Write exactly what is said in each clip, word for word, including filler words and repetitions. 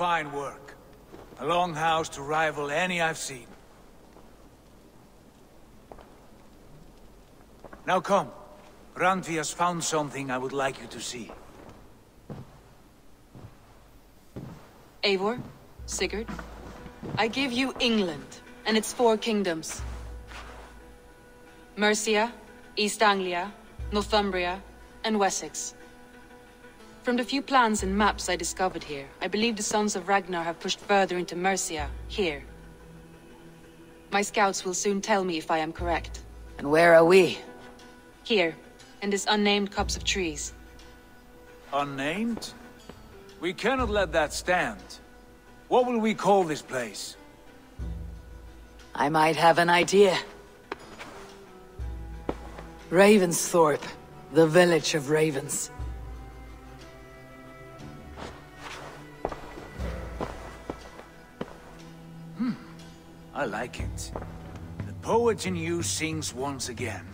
Fine work. A long house to rival any I've seen. Now come. Randvi has found something I would like you to see. Eivor, Sigurd, I give you England and its four kingdoms. Mercia, East Anglia, Northumbria, and Wessex. From the few plans and maps I discovered here, I believe the sons of Ragnar have pushed further into Mercia, here. My scouts will soon tell me if I am correct. And where are we? Here, in this unnamed copse of trees. Unnamed? We cannot let that stand. What will we call this place? I might have an idea. Ravensthorpe, the village of ravens. Hmm, I like it. The poet in you sings once again.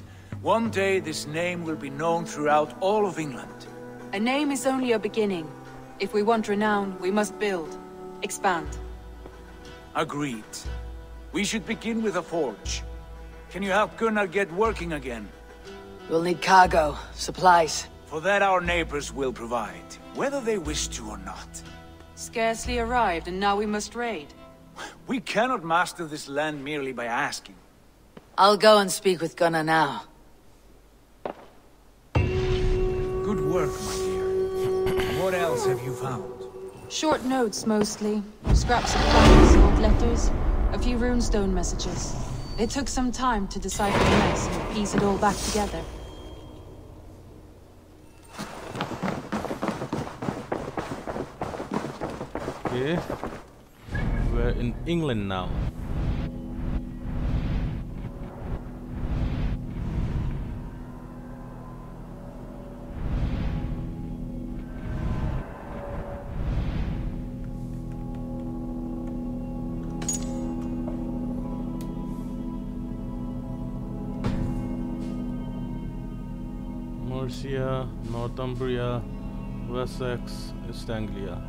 One day this name will be known throughout all of England. A name is only a beginning. If we want renown, we must build, expand. Agreed. We should begin with a forge. Can you help Gunnar get working again? We'll need cargo, supplies. For that our neighbors will provide, whether they wish to or not. Scarcely arrived and now we must raid. We cannot master this land merely by asking. I'll go and speak with Gunnar now. Good work, my dear. What else have you found? Short notes, mostly. Scraps of plans, old letters, a few runestone messages. It took some time to decipher the mess and piece it all back together. Okay. We're in England now. Mercia, Northumbria, Wessex, East Anglia.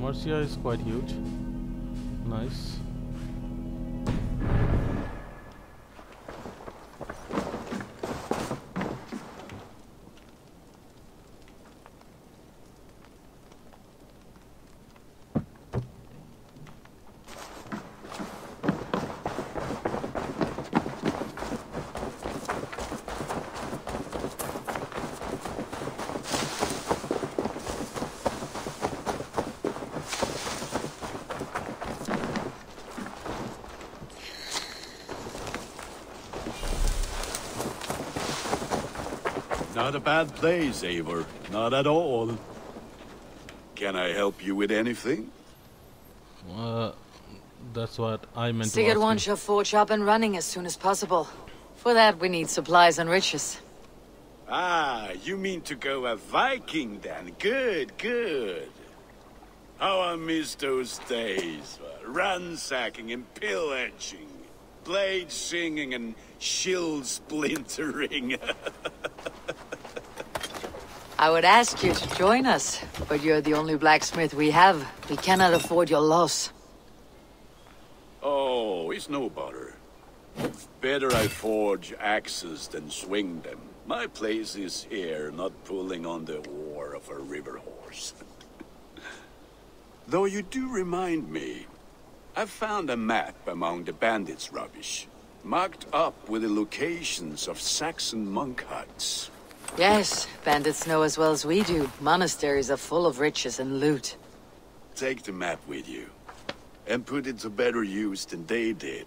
Mercia is quite huge. Nice. Not a bad place, Eivor. Not at all. Can I help you with anything? Uh, that's what I meant to ask you. Sigurd wants your forge up and running as soon as possible. For that, we need supplies and riches. Ah, you mean to go a Viking then? Good, good. How I miss those days. Ransacking and pillaging. Blade singing and shield splintering. I would ask you to join us, but you're the only blacksmith we have. We cannot afford your loss. Oh, it's no bother. Better I forge axes than swing them. My place is here, not pulling on the oar of a river horse. Though you do remind me, I found a map among the bandits' rubbish, marked up with the locations of Saxon monk huts. Yes, bandits know as well as we do. Monasteries are full of riches and loot. Take the map with you, and put it to better use than they did.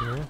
Okay.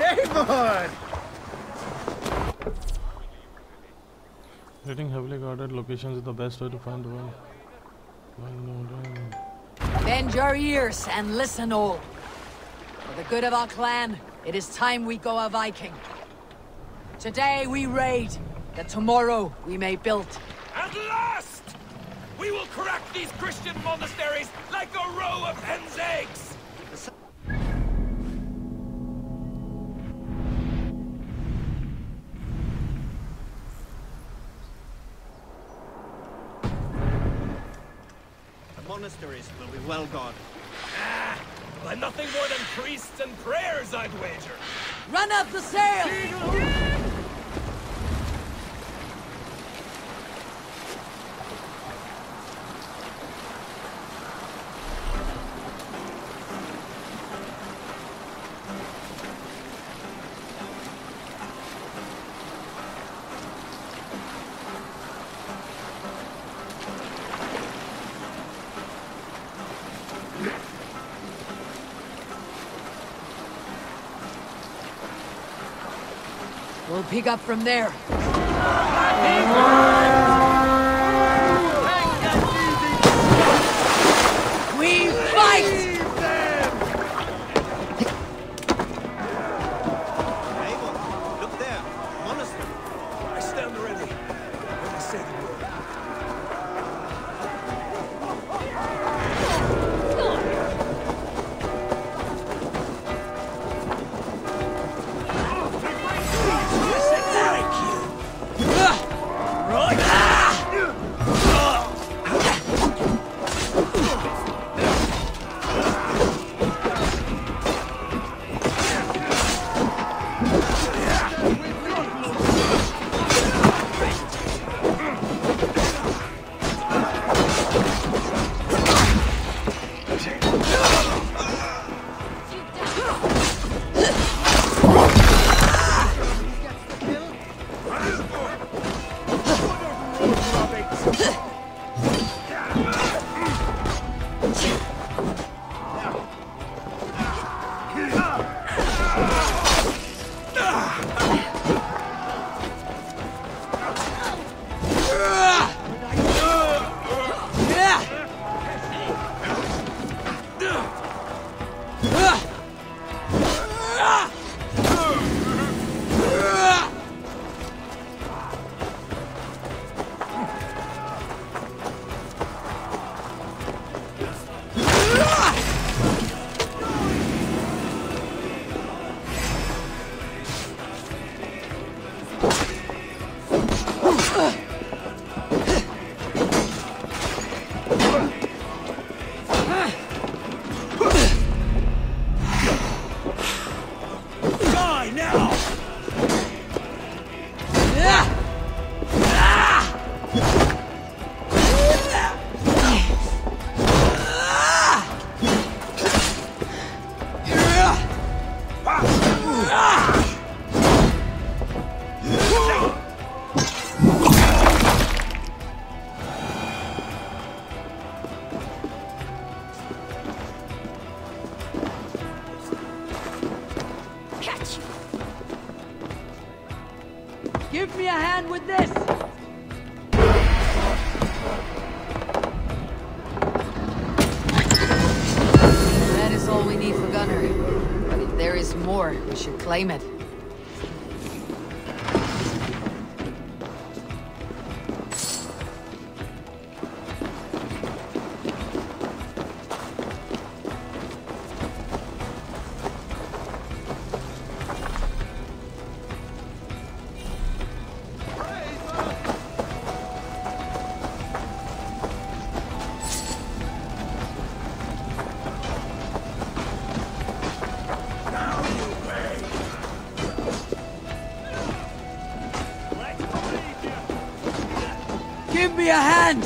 Eivor! Hitting heavily guarded locations is the best way to find the one. Bend your ears and listen all. For the good of our clan, it is time we go a Viking. Today we raid, that tomorrow we may build. At last! We will crack these Christian monasteries like a row of hen's eggs! Monasteries will be well guarded. Ah, by nothing more than priests and prayers, I'd wager. Run up the sail! We'll pick up from there. We fight! Claim it. Give me a hand!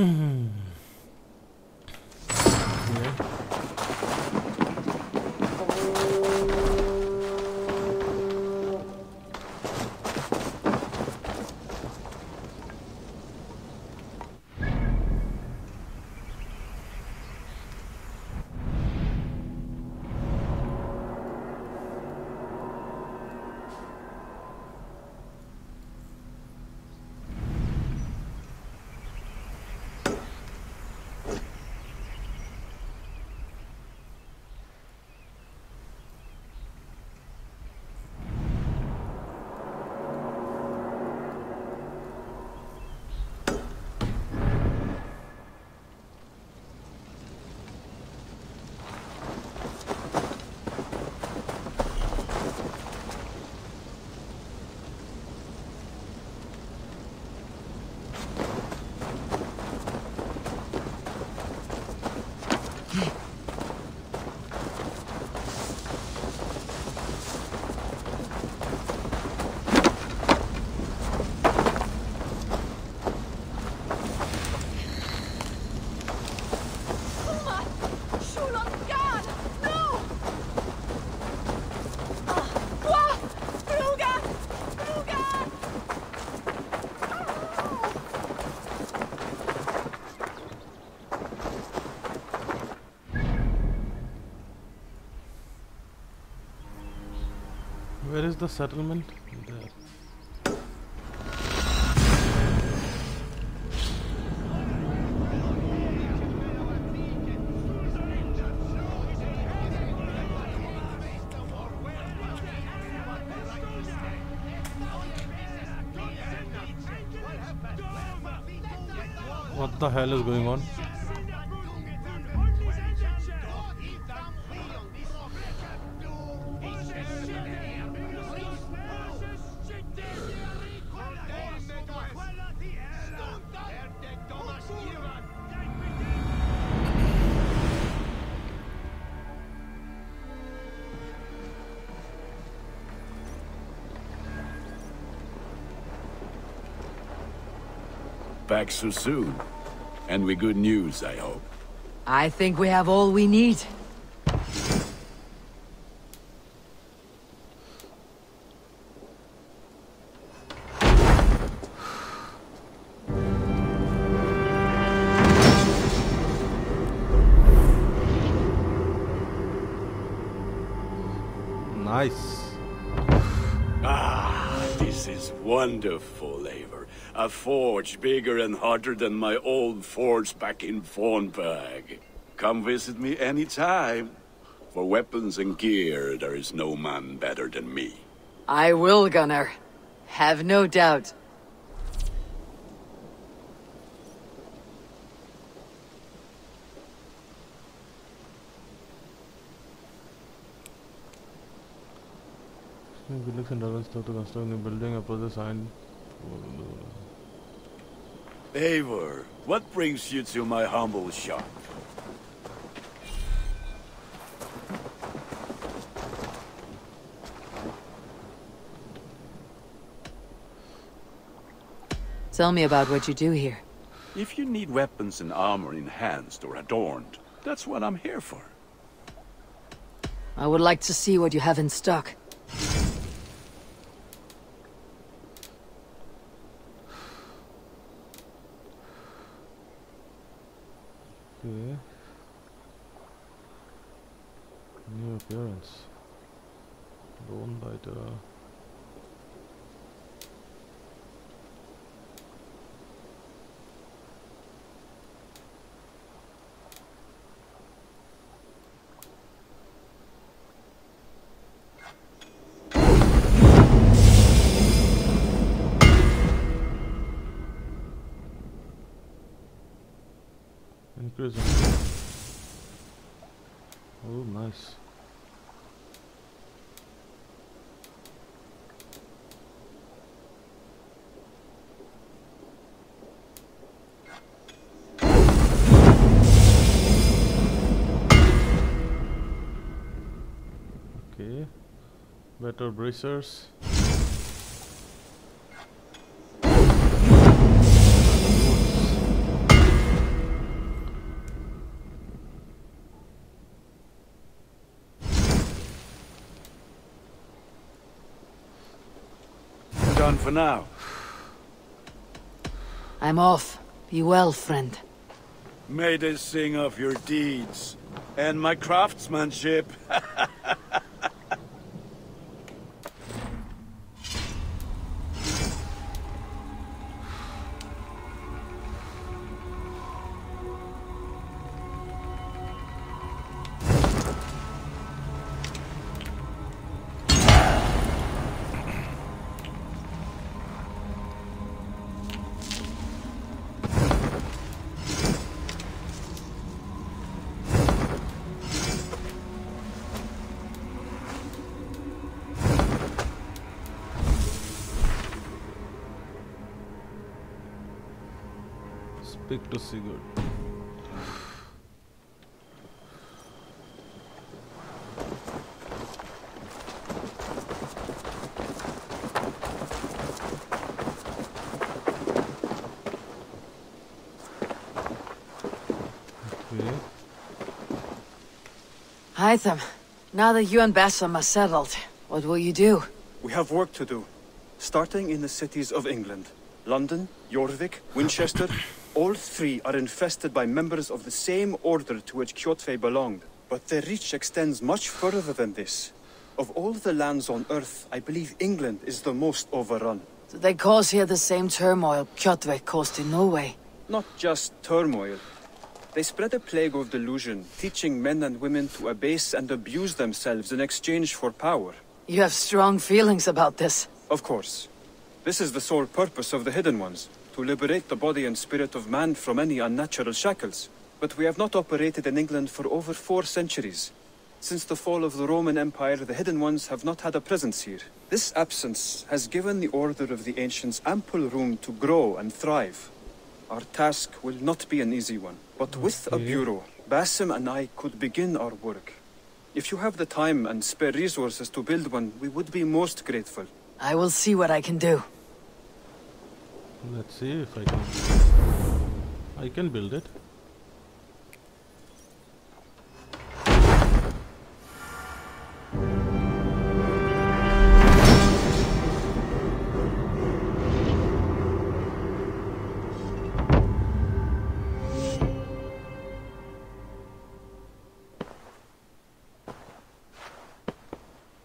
Hmm. Here. Where is the settlement? There. What the hell is going on? Back so soon, and with good news, I hope. I think we have all we need. Nice. Ah, this is wonderful, Eivor. A forge bigger and hotter than my old forge back in Vornberg. Come visit me anytime. For weapons and gear, there is no man better than me. I will, Gunnar. Have no doubt. Good looks and Ravensthorpe to construct a building above the sign. Eivor, what brings you to my humble shop? Tell me about what you do here. If you need weapons and armor enhanced or adorned, that's what I'm here for. I would like to see what you have in stock. Okay. New appearance. Bone biter. Prison. Oh, nice. Okay, better bracers. done for now. I'm off. Be well, friend. May they sing of your deeds and my craftsmanship. Speak to Sigurd. Okay. Hytham, now that you and Basim are settled, what will you do? We have work to do. Starting in the cities of England. London, Jorvik, Winchester. All three are infested by members of the same order to which Kjotve belonged, but their reach extends much further than this. Of all the lands on Earth, I believe England is the most overrun. Do they cause here the same turmoil Kjotve caused in Norway? Not just turmoil. They spread a plague of delusion, teaching men and women to abase and abuse themselves in exchange for power. You have strong feelings about this. Of course. This is the sole purpose of the Hidden Ones. To liberate the body and spirit of man from any unnatural shackles. But we have not operated in England for over four centuries. Since the fall of the Roman Empire, the Hidden Ones have not had a presence here. This absence has given the Order of the Ancients ample room to grow and thrive. Our task will not be an easy one. But with a bureau, Basim and I could begin our work. If you have the time and spare resources to build one, we would be most grateful. I will see what I can do. Let's see if I can. I can build it.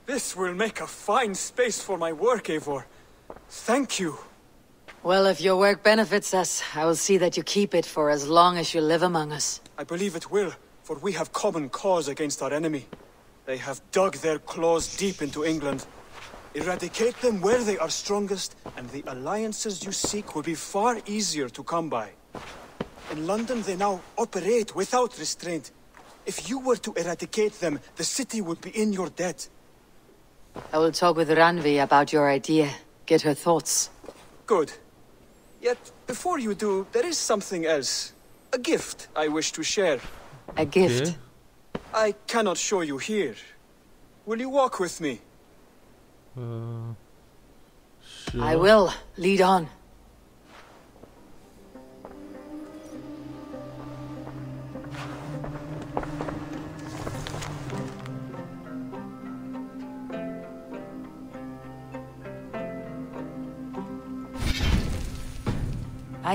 This will make a fine space for my work, Eivor. Thank you. Well, if your work benefits us, I will see that you keep it for as long as you live among us. I believe it will, for we have common cause against our enemy. They have dug their claws deep into England. Eradicate them where they are strongest, and the alliances you seek will be far easier to come by. In London, they now operate without restraint. If you were to eradicate them, the city would be in your debt. I will talk with Randvi about your idea. Get her thoughts. Good. Yet, before you do, there is something else. A gift I wish to share. A gift? Yeah. I cannot show you here. Will you walk with me? Uh, sure. I will. Lead on.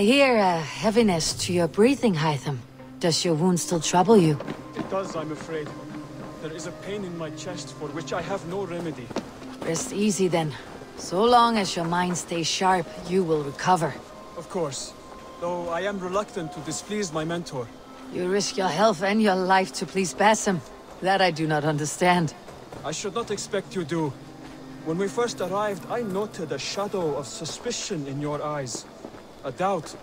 I hear a heaviness to your breathing, Hytham. Does your wound still trouble you? It does, I'm afraid. There is a pain in my chest for which I have no remedy. Rest easy, then. So long as your mind stays sharp, you will recover. Of course. Though I am reluctant to displease my mentor. You risk your health and your life to please Basim. That I do not understand. I should not expect you do. When we first arrived, I noted a shadow of suspicion in your eyes. A doubt.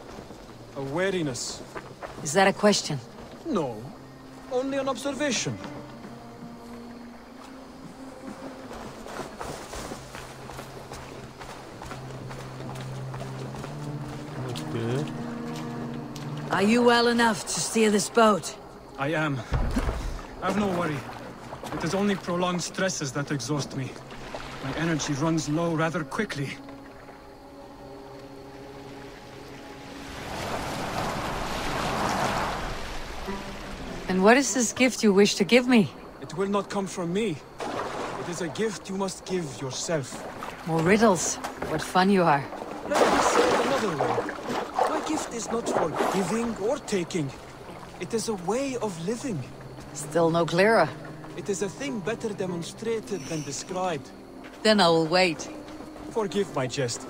A wariness. Is that a question? No. Only an observation. Okay. Are you well enough to steer this boat? I am. I've no worry. It is only prolonged stresses that exhaust me. My energy runs low rather quickly. And what is this gift you wish to give me? It will not come from me. It is a gift you must give yourself. More riddles. What fun you are. Let me say it another way. My gift is not for giving or taking. It is a way of living. Still no clearer. It is a thing better demonstrated than described. Then I will wait. Forgive my jest.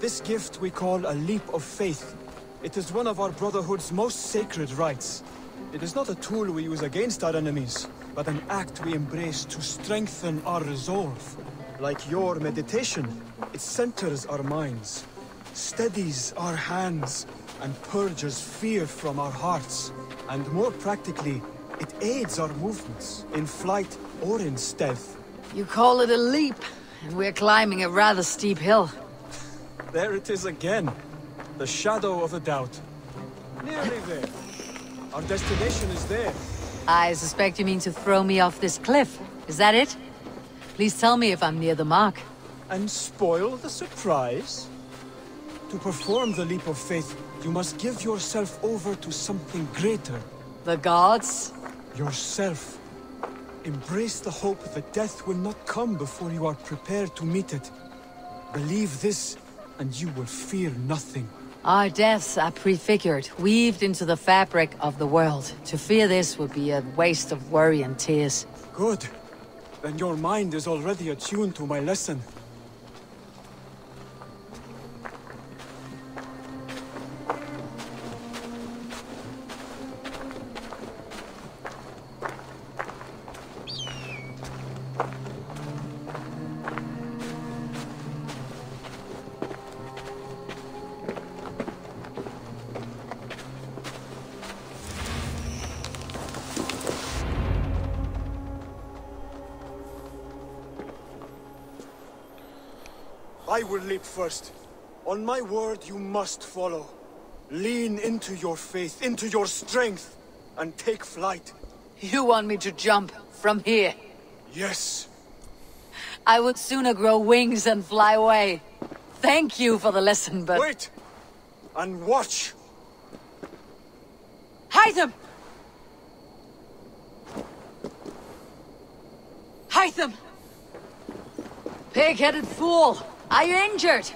This gift we call a leap of faith. It is one of our Brotherhood's most sacred rites. It is not a tool we use against our enemies, but an act we embrace to strengthen our resolve. Like your meditation, it centers our minds, steadies our hands, and purges fear from our hearts. And more practically, it aids our movements, in flight or in stealth. You call it a leap, and we're climbing a rather steep hill. There it is again. The shadow of a doubt. Nearly there. Our destination is there. I suspect you mean to throw me off this cliff. Is that it? Please tell me if I'm near the mark. And spoil the surprise? To perform the leap of faith, you must give yourself over to something greater. The gods? Yourself. Embrace the hope that death will not come before you are prepared to meet it. Believe this, and you will fear nothing. Our deaths are prefigured, weaved into the fabric of the world. To fear this would be a waste of worry and tears. Good. Then your mind is already attuned to my lesson. I will leap first. On my word, you must follow. Lean into your faith, into your strength, and take flight. You want me to jump from here? Yes. I would sooner grow wings and fly away. Thank you for the lesson, but... Wait! And watch! Hytham! Hytham! Pig-headed fool! Are you injured?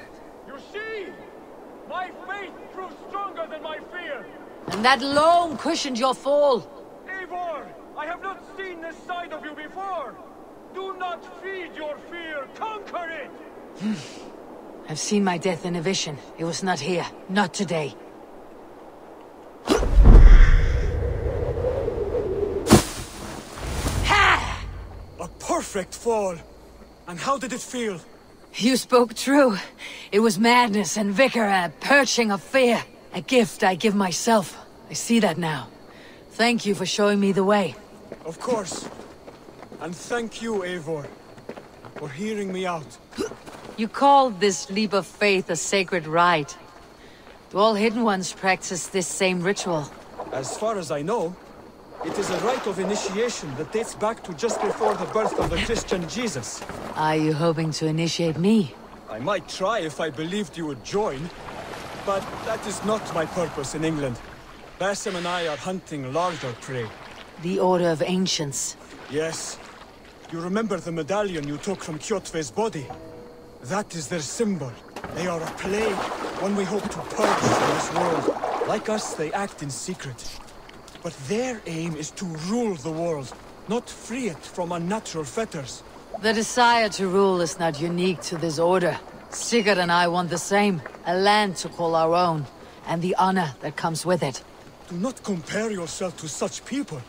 You see? My faith proved stronger than my fear! And that loam cushioned your fall! Eivor! I have not seen this side of you before! Do not feed your fear! Conquer it! I've seen my death in a vision. It was not here. Not today. Ha! A perfect fall! And how did it feel? You spoke true. It was madness and vigor, a purging of fear. A gift I give myself. I see that now. Thank you for showing me the way. Of course. And thank you, Eivor, for hearing me out. You called this leap of faith a sacred rite. Do all Hidden Ones practice this same ritual? As far as I know, it is a rite of initiation that dates back to just before the birth of the Christian Jesus. Are you hoping to initiate me? I might try if I believed you would join, but that is not my purpose in England. Basim and I are hunting larger prey. The Order of Ancients. Yes. You remember the medallion you took from Kjotve's body? That is their symbol. They are a plague, one we hope to purge from this world. Like us, they act in secret. But their aim is to rule the world, not free it from unnatural fetters. The desire to rule is not unique to this order. Sigurd and I want the same, a land to call our own, and the honor that comes with it. Do not compare yourself to such people.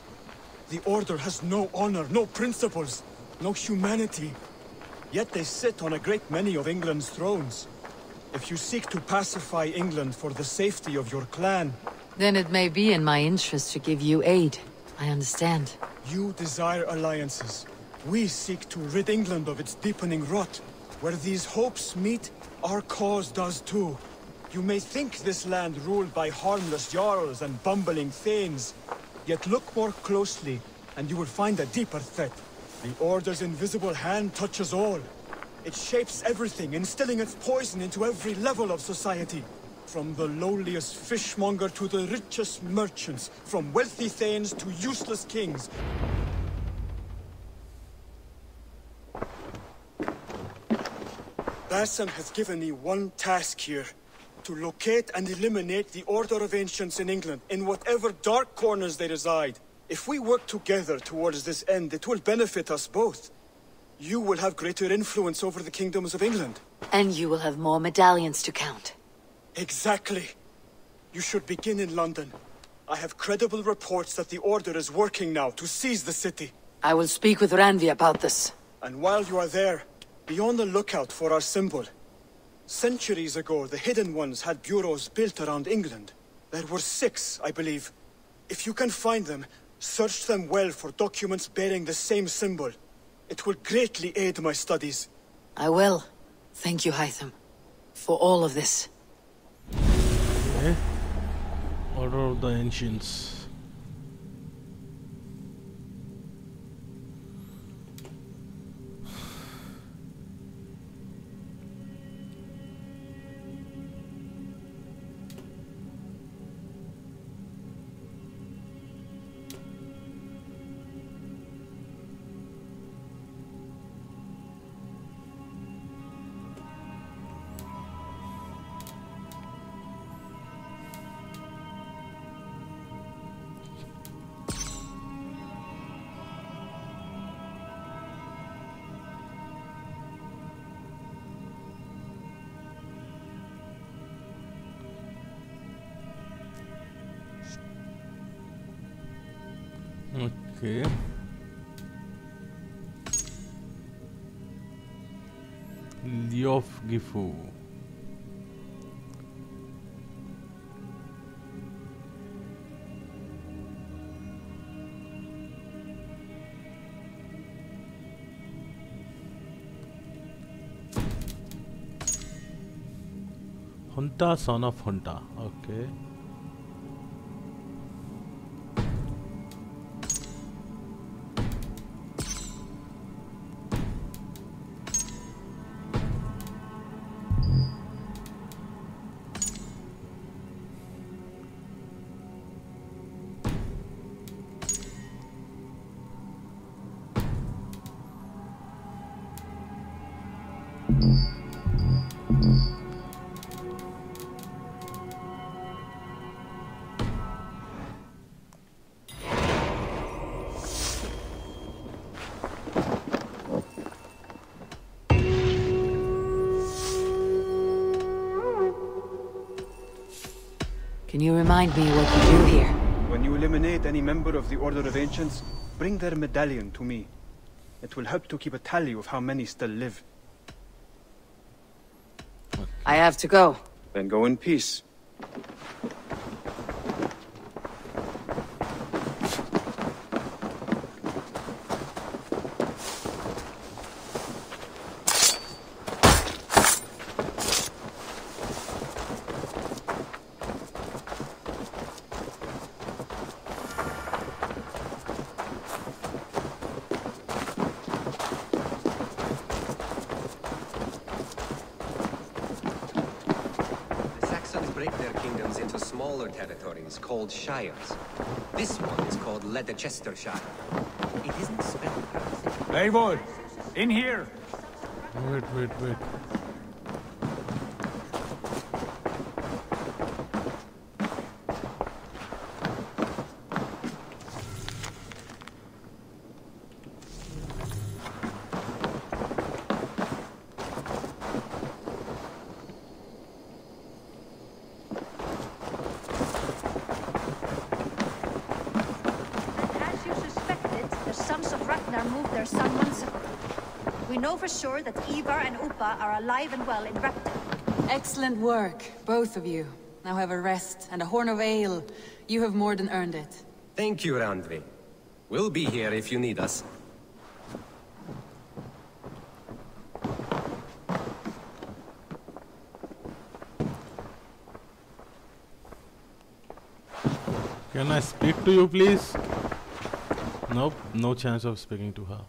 The order has no honor, no principles, no humanity. Yet they sit on a great many of England's thrones. If you seek to pacify England for the safety of your clan, then it may be in my interest to give you aid. I understand. You desire alliances. We seek to rid England of its deepening rot. Where these hopes meet, our cause does too. You may think this land ruled by harmless jarls and bumbling thanes, yet look more closely, and you will find a deeper threat. The Order's invisible hand touches all. It shapes everything, instilling its poison into every level of society. From the lowliest fishmonger to the richest merchants, from wealthy thanes to useless kings. Basim has given me one task here. To locate and eliminate the Order of Ancients in England, in whatever dark corners they reside. If we work together towards this end, it will benefit us both. You will have greater influence over the kingdoms of England. And you will have more medallions to count. Exactly. You should begin in London. I have credible reports that the Order is working now to seize the city. I will speak with Randvi about this. And while you are there, be on the lookout for our symbol. Centuries ago, the Hidden Ones had bureaus built around England. There were six, I believe. If you can find them, search them well for documents bearing the same symbol. It will greatly aid my studies. I will. Thank you, Hytham, for all of this. Okay. Order of the Ancients. Okay. Liof Gifu. Hunta, son of Hunta. Okay. Can you remind me what you do here? When you eliminate any member of the Order of Ancients, bring their medallion to me. It will help to keep a tally of how many still live. I have to go. Then go in peace. Called shires. This one is called Leicestershire. It isn't spelled correctly. Eivor, in here. Wait, wait, wait. For sure that Eivor and Upa are alive and well in Repton. Excellent work, both of you. Now have a rest and a horn of ale. You have more than earned it. Thank you, Randvi. We'll be here if you need us. Can I speak to you, please? Nope, no chance of speaking to her.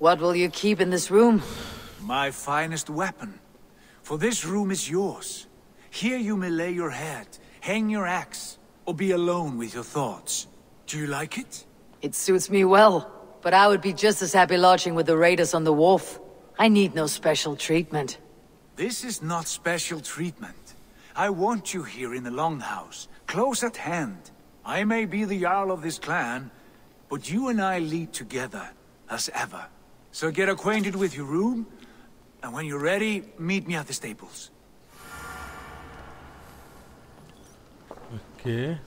What will you keep in this room? My finest weapon. For this room is yours. Here you may lay your head, hang your axe, or be alone with your thoughts. Do you like it? It suits me well, but I would be just as happy lodging with the raiders on the wharf. I need no special treatment. This is not special treatment. I want you here in the Longhouse, close at hand. I may be the Jarl of this clan, but you and I lead together, as ever. So get acquainted with your room, and when you're ready, meet me at the stables. Okay.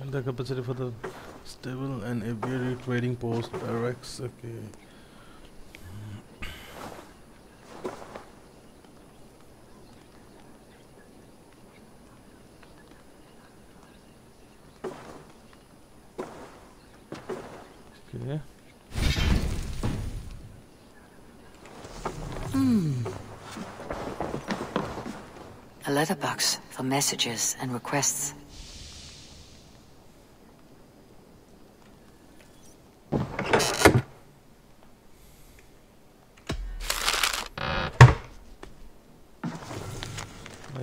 And the capacity for the stable and aviary trading post directs. Okay. Okay. Hmm. A letterbox for messages and requests. I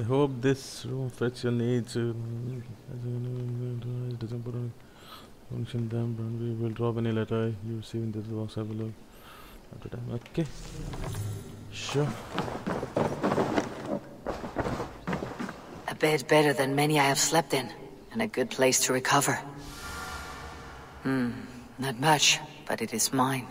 hope this room fits your needs. Function them, Randvi will drop any letter you receive in this box. Have a look after time. Okay, sure. A bed better than many I have slept in, and a good place to recover. Hmm, not much, but it is mine.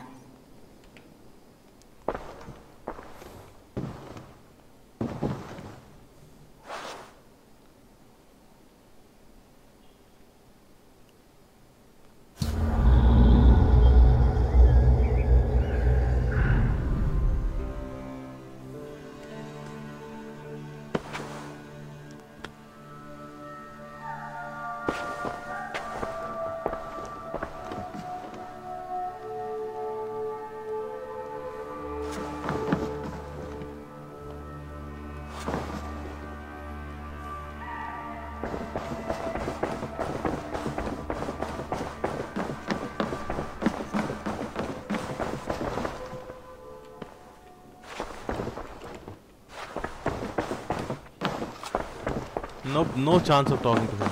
Nope, no chance of talking to him.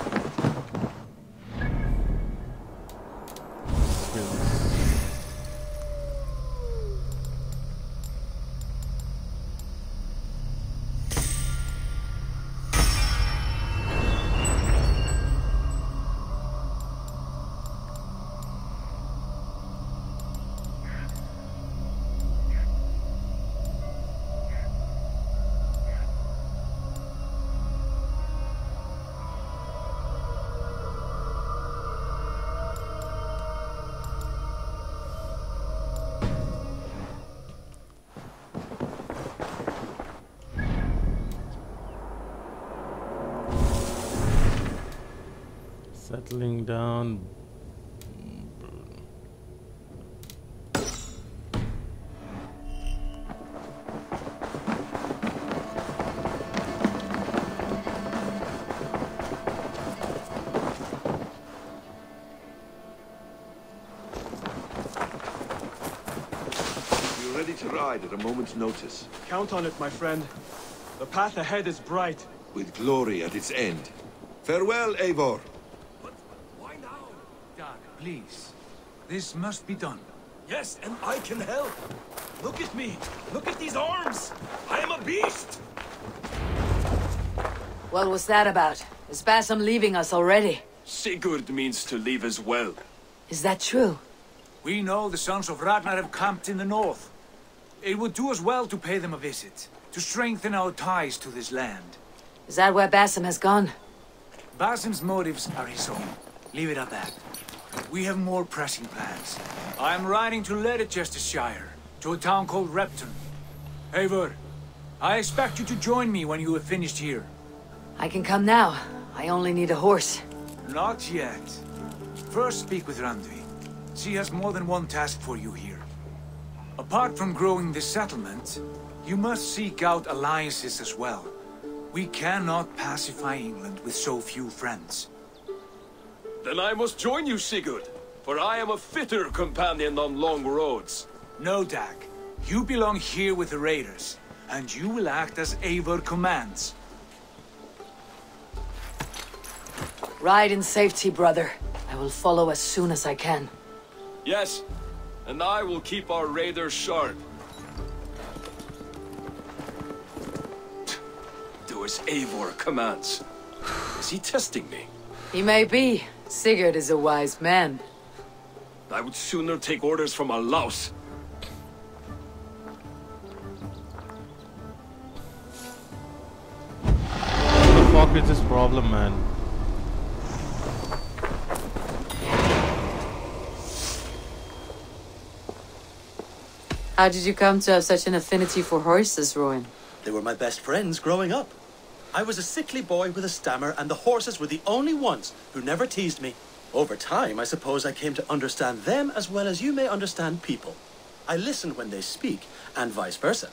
Settling down. You're ready to ride at a moment's notice. Count on it, my friend. The path ahead is bright. With glory at its end. Farewell, Eivor. Please. This must be done. Yes, and I can help. Look at me. Look at these arms. I am a beast. What was that about? Is Basim leaving us already? Sigurd means to leave as well. Is that true? We know the sons of Ragnar have camped in the north. It would do us well to pay them a visit, to strengthen our ties to this land. Is that where Basim has gone? Basim's motives are his own. Leave it at that. We have more pressing plans. I am riding to Leicestershire, to a town called Repton. Eivor, I expect you to join me when you have finished here. I can come now. I only need a horse. Not yet. First speak with Randvi. She has more than one task for you here. Apart from growing this settlement, you must seek out alliances as well. We cannot pacify England with so few friends. Then I must join you, Sigurd, for I am a fitter companion on long roads. No, Dag. You belong here with the raiders, and you will act as Eivor commands. Ride in safety, brother. I will follow as soon as I can. Yes, and I will keep our raiders sharp. Do as Eivor commands. Is he testing me? He may be. Sigurd is a wise man. I would sooner take orders from a louse. What the fuck is this problem, man? How did you come to have such an affinity for horses, Rowan? They were my best friends growing up. I was a sickly boy with a stammer, and the horses were the only ones who never teased me. Over time, I suppose I came to understand them as well as you may understand people. I listen when they speak, and vice versa.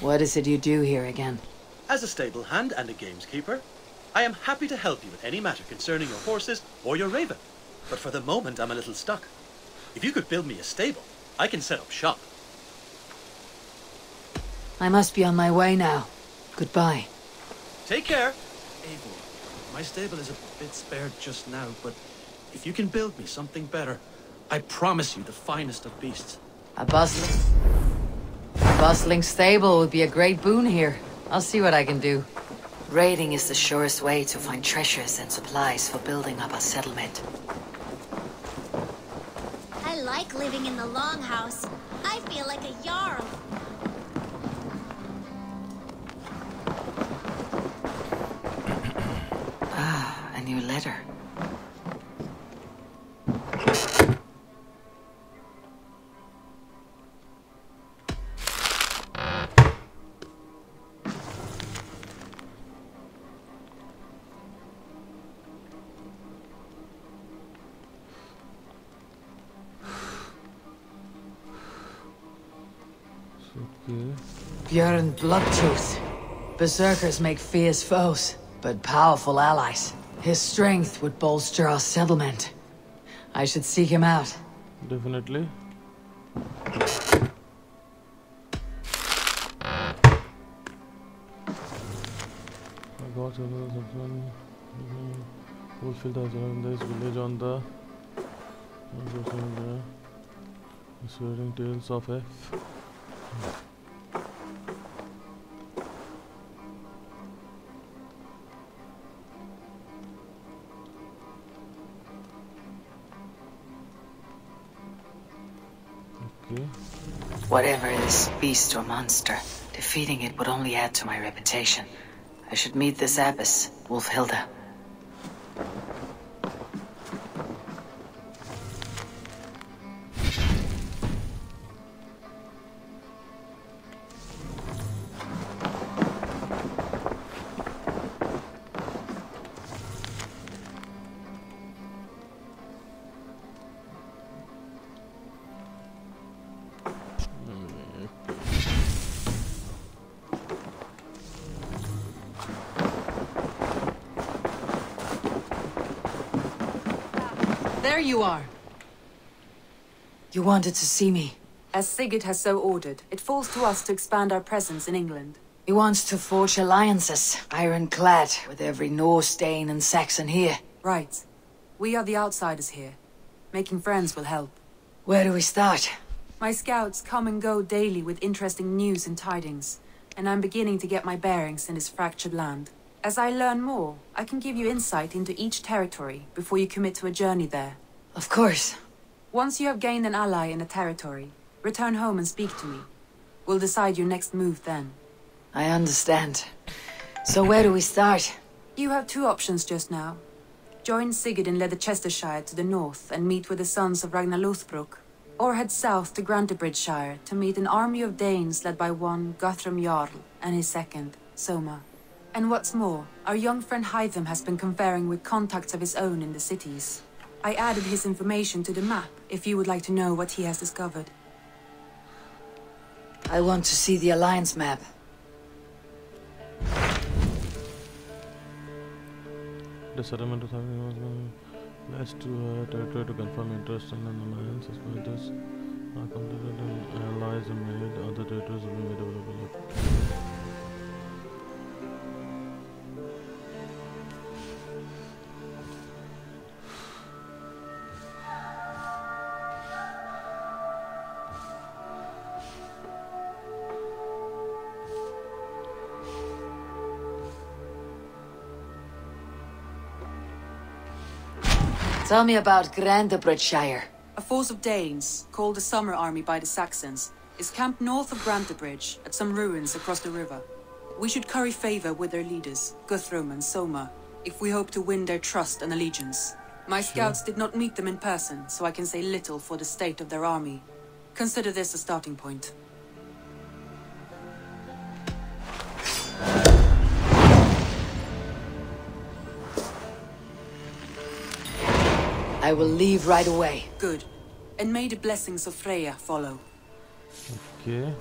What is it you do here again? As a stable hand and a gameskeeper, I am happy to help you with any matter concerning your horses or your raven. But for the moment, I'm a little stuck. If you could build me a stable, I can set up shop. I must be on my way now. Goodbye. Take care. Eivor, my stable is a bit spared just now, but if you can build me something better, I promise you the finest of beasts. A bustling... A bustling stable would be a great boon here. I'll see what I can do. Raiding is the surest way to find treasures and supplies for building up our settlement. I like living in the longhouse. I feel like a jarl. New letter. Björn Bloodtooth. Berserkers make fierce foes, but powerful allies. His strength would bolster our settlement. I should seek him out. Definitely. I got another one. Wolfhilda is in this village on the. Swearing tales of F. Whatever this beast or monster, defeating it would only add to my reputation. I should meet this abbess, Wolfhilda. You are. You wanted to see me. As Sigurd has so ordered, it falls to us to expand our presence in England. He wants to forge alliances, ironclad, with every Norse, Dane, and Saxon here. Right. We are the outsiders here. Making friends will help. Where do we start? My scouts come and go daily with interesting news and tidings, and I'm beginning to get my bearings in this fractured land. As I learn more, I can give you insight into each territory before you commit to a journey there. Of course. Once you have gained an ally in a territory, return home and speak to me. We'll decide your next move then. I understand. So where do we start? You have two options just now. Join Sigurd in Leicestershire to the north and meet with the sons of Ragnar Lothbrok, or head south to Grantebridgeshire to meet an army of Danes led by one Guthrum Jarl and his second, Soma. And what's more, our young friend Hytham has been conferring with contacts of his own in the cities. I added his information to the map, if you would like to know what he has discovered. I want to see the Alliance map. The settlement of was last to territory to confirm interest in an alliance as well as I completed the allies and made other territories being available. Tell me about Grantebridgeshire. A force of Danes, called the Summer Army by the Saxons, is camped north of Grantebridge at some ruins across the river. We should curry favor with their leaders, Guthrum and Soma, if we hope to win their trust and allegiance. My sure. scouts did not meet them in person, so I can say little for the state of their army. Consider this a starting point. I will leave right away. Good. And may the blessings of Freya follow. Okay.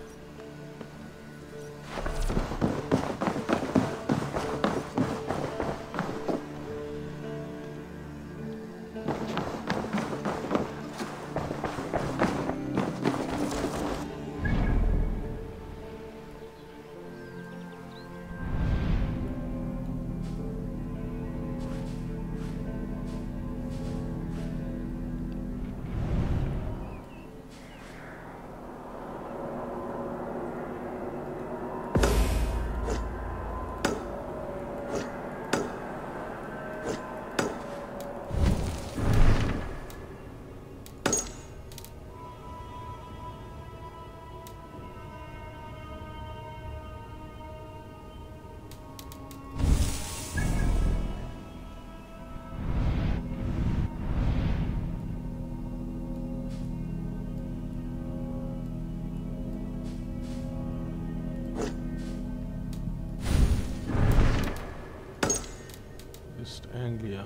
East Anglia.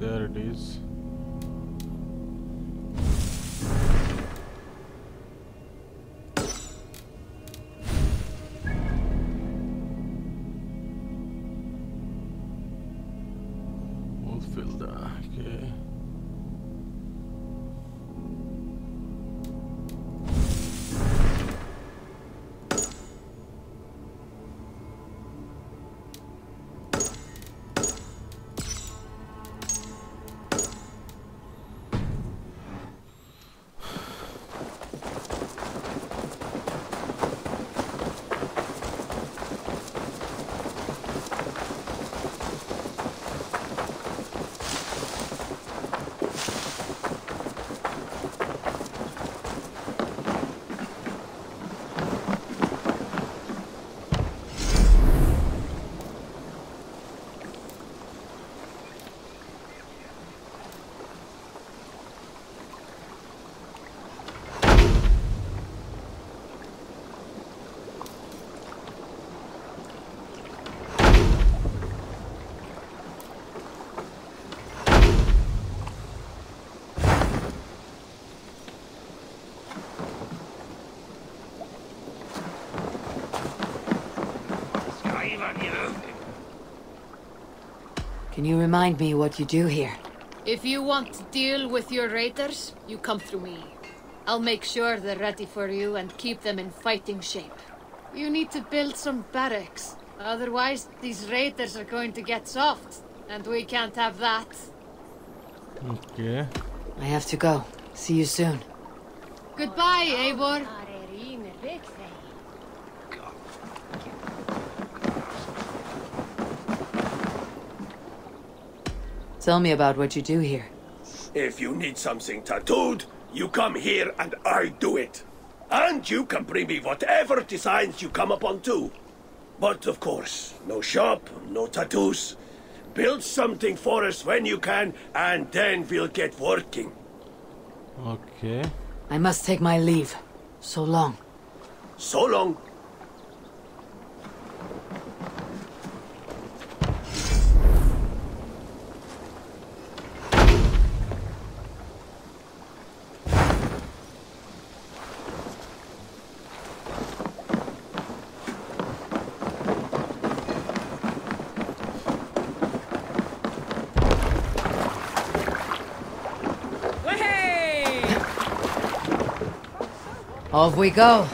There it is. Wolfhilda, okay. Can you remind me what you do here? If you want to deal with your raiders, you come through me. I'll make sure they're ready for you and keep them in fighting shape. You need to build some barracks, otherwise these raiders are going to get soft, and we can't have that. Okay. I have to go. See you soon. Goodbye, Eivor. Tell me about what you do here. If you need something tattooed, you come here and I do it. And you can bring me whatever designs you come upon too. But of course, no shop, no tattoos. Build something for us when you can, and then we'll get working. Okay. I must take my leave. So long. So long. Off we go.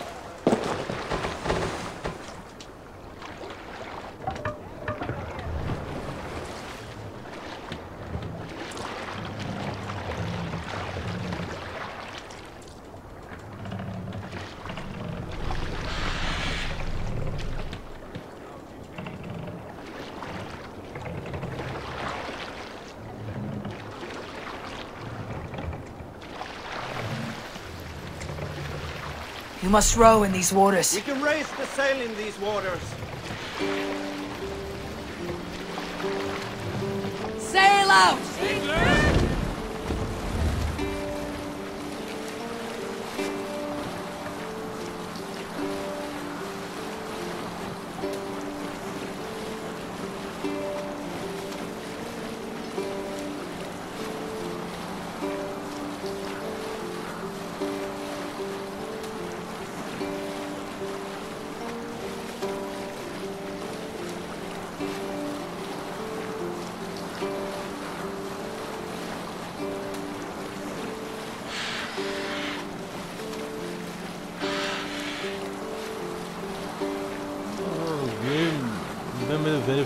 You must row in these waters. We can raise the sail in these waters. Sail out! England!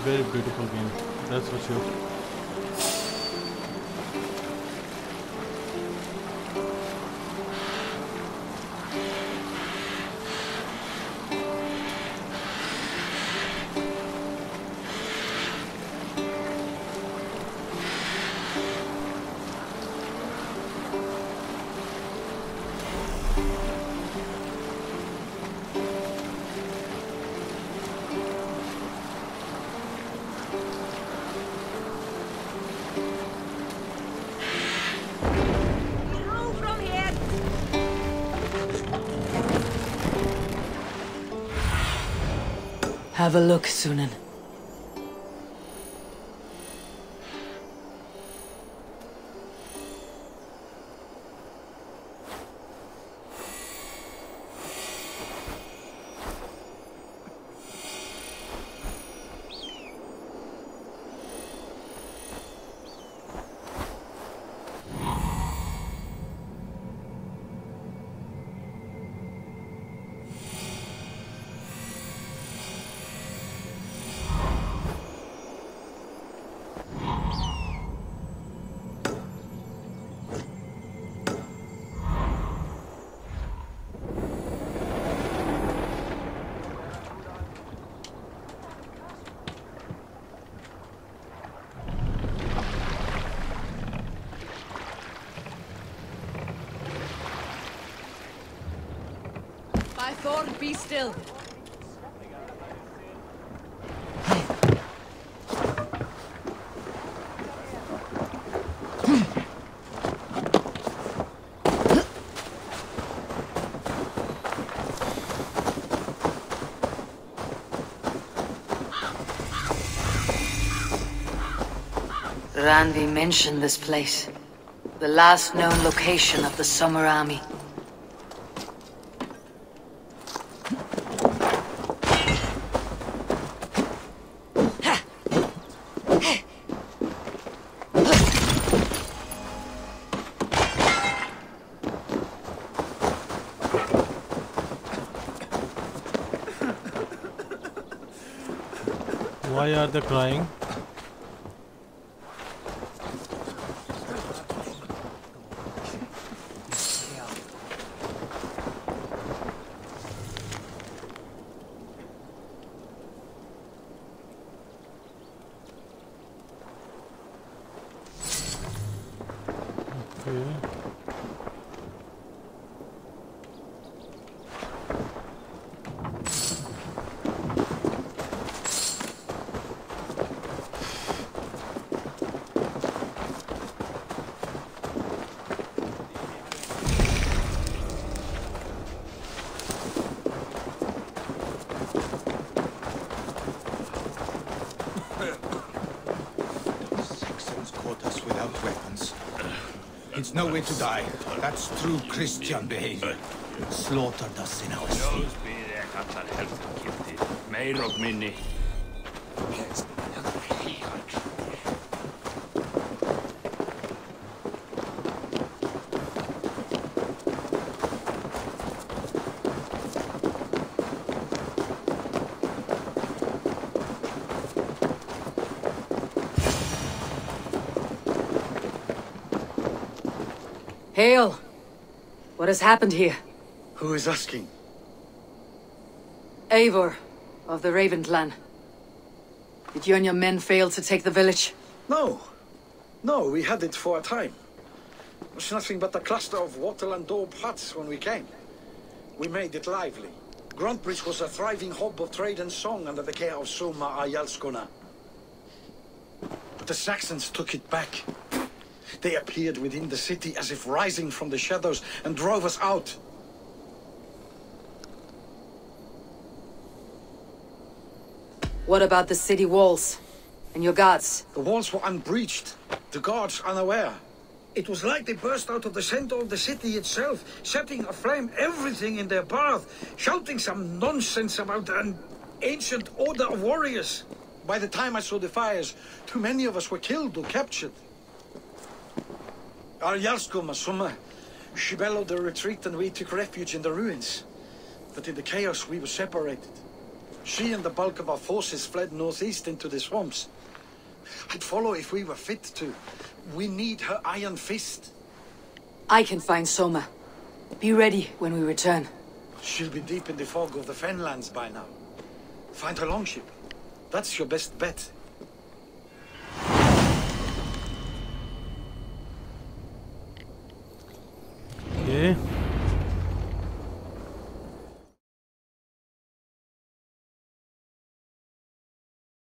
Very beautiful game, that's for sure. Have a look, Sunan. Sigurd, be still. Randvi mentioned this place, the last known location of the Summer Army. Why are they crying? It's no way to die. That's true Christian behavior. Slaughtered us in our sleep. Hail! What has happened here? Who is asking? Eivor, of the Raven clan. Did you and your men fail to take the village? No. No, we had it for a time. It was nothing but a cluster of wattle and daub huts when we came. We made it lively. Grantebridge was a thriving hub of trade and song under the care of Soma Ayalskona. But the Saxons took it back. They appeared within the city as if rising from the shadows and drove us out. What about the city walls and your guards? The walls were unbreached, the guards unaware. It was like they burst out of the center of the city itself, setting aflame everything in their path, shouting some nonsense about an ancient order of warriors. By the time I saw the fires, too many of us were killed or captured. Arjalsko Masuma, she bellowed a retreat and we took refuge in the ruins. But in the chaos we were separated. She and the bulk of our forces fled northeast into the swamps. I'd follow if we were fit to. We need her iron fist. I can find Soma. Be ready when we return. She'll be deep in the fog of the Fenlands by now. Find her longship. That's your best bet.